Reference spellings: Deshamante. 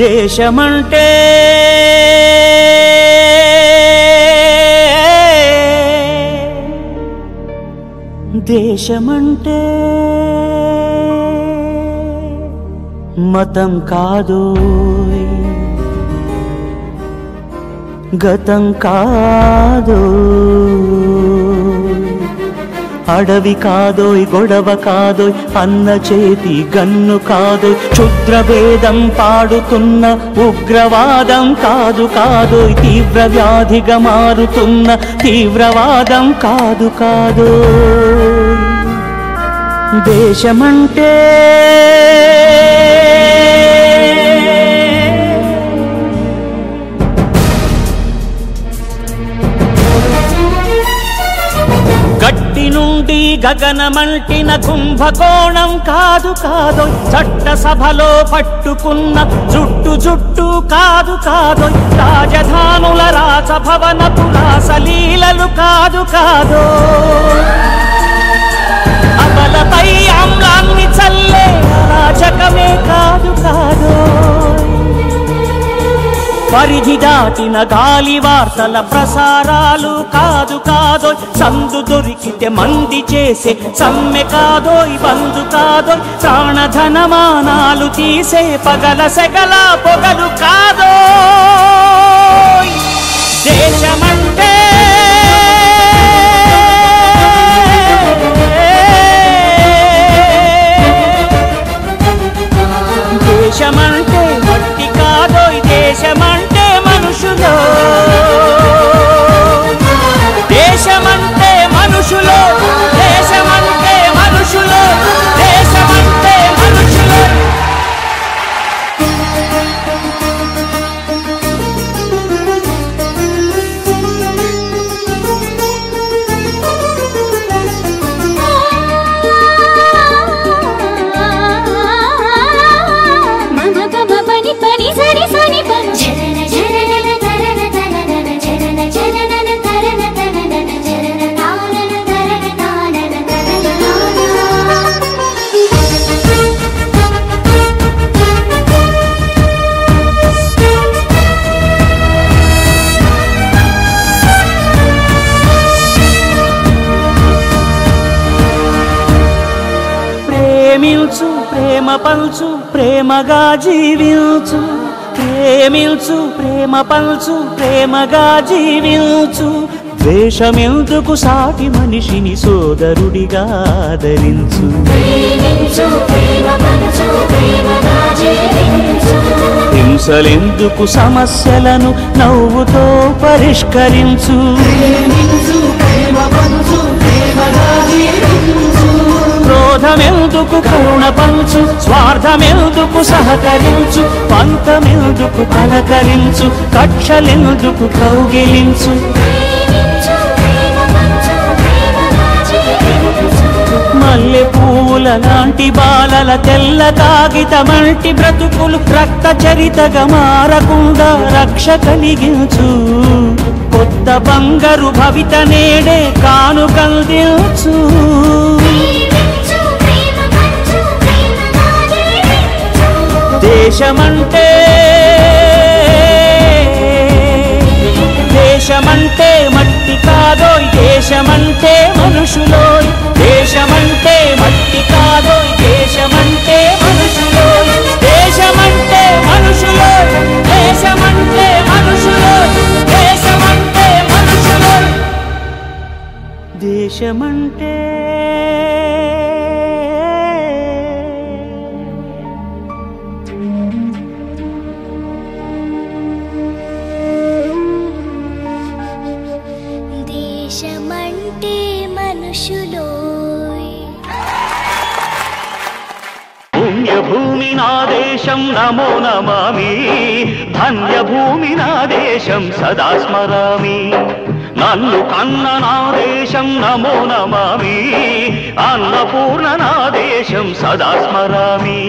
देशमंटे देशमंटे मतं कादोय गतं कादोय अडवी कादोय गोडव कादोय अन्न चेति गन्नु कादोय क्षुद्र भेदं पाडुतुन्न उग्रवादं कादु कादोय तीव्र व्याधिगा मारुतुन्न तीव्रवादं कादु कादोय देशमंटे గగనమంటిన కుంభకోణం కాదు కాదోయ్ చట్టసభలో పట్టుకున్న జుట్టు జుట్టు కాదు కాదోయ్ రాజధానుల రాజభవనపు రాసలీలలు కాదు కాదోయ్ అబలపై ఆమ్లాన్ని చల్లే అరాచకమే కాదు కాదోయ్ పరిధి దాటిన గాలి వార్తల ప్రసారాలు కాదు కాదోయ్ సందు దొరికితే మంది చేసే సమ్మె కాదోయ్ బందు కాదోయ్ ప్రాణధనమానాలు తీసే పగల సెగల పొగలు కాదోయ్ దేశమంటే దేశమంటే మట్టి కాదోయ్ దేశమంటే देशमंटे मनुषुलो देशमंटे मनुषुलो देशमंटे मनुषुलो प्रेम पलचु प्रेमगा जीविंचु प्रेमिंचु प्रेम पलचु प्रेमगा जीविंचु द्वेषमेंदुकु साटी मनिषिनि सोदरुडिगा आदरिंचु हिंसलेंदुकु समस्यलनु नव्वुतो परिष्करिंचु क्रोधमेंदुकु करुणपंचु स्वार्थमेंदुकु सहकरिंचु पंतमेंदुकु पलकरिंचु कक्षलेंदुकु कौगिलिंचु मल्ले पूला लांटी बालला तेल्ल कागितमंटी ब्रतुकुलु रक्त चरितगा मारकुंडा रक्ष कलिगिंचु कोत्त बंगारु भवित नेडे कानुकंदिंचु देशमंटे देशमंटे मट्टी कादोय देशमंटे मनुषुलोय देशमंटे मट्टी कादोय देशमंटे मनुषुलोय देशमंटे मनुषुलोय देशमंटे मनुषुलोय देशमंटे मनुषुलोय देशमंटे भूमि ना देशं नमो नमामि धन्य भूमि ना देशं सदा स्मरामि नन्नु कन्न ना देशं नमो नमामि अन्नपूर्ण ना देशं सदा स्मरामि।